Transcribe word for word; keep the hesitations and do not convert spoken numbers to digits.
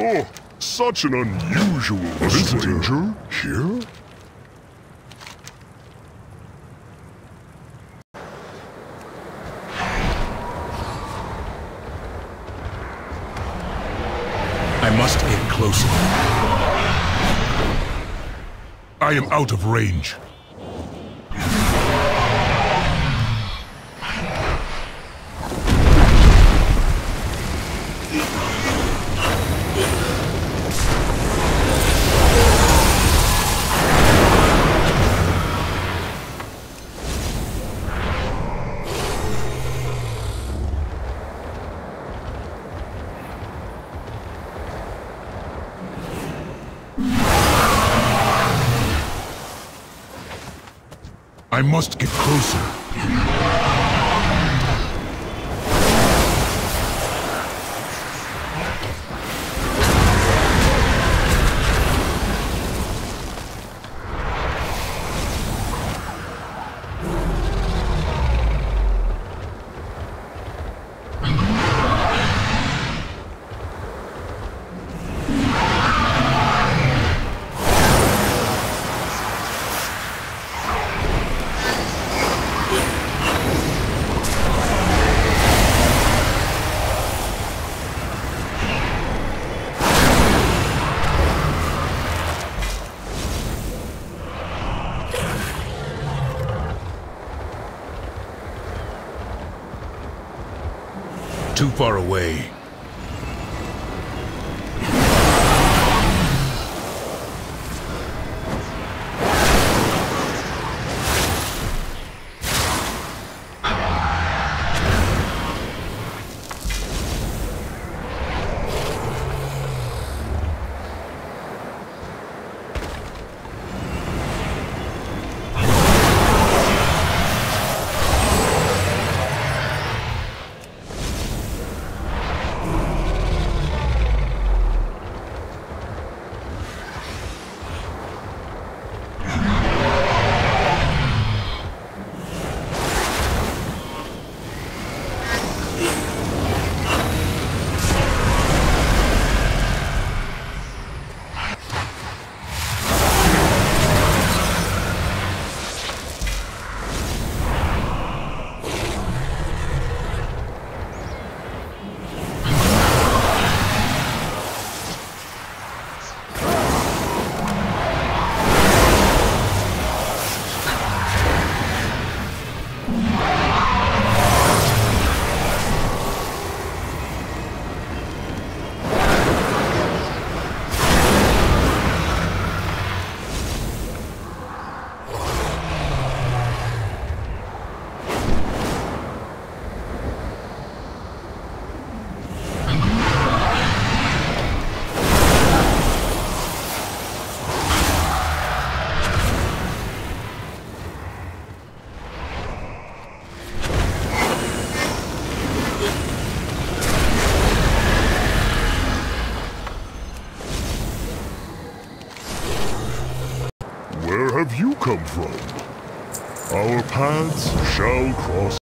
Oh, such an unusual visitor. visitor here? I must get closer. I am out of range. I must get closer. Too far away. Where have you come from? Our paths shall cross